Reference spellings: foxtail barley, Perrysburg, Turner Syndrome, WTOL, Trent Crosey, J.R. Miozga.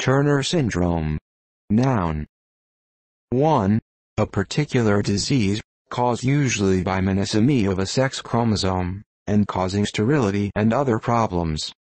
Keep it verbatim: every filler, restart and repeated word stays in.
Turner Syndrome. Noun. one. A particular disease, caused usually by monosomy of a sex chromosome, and causing sterility and other problems.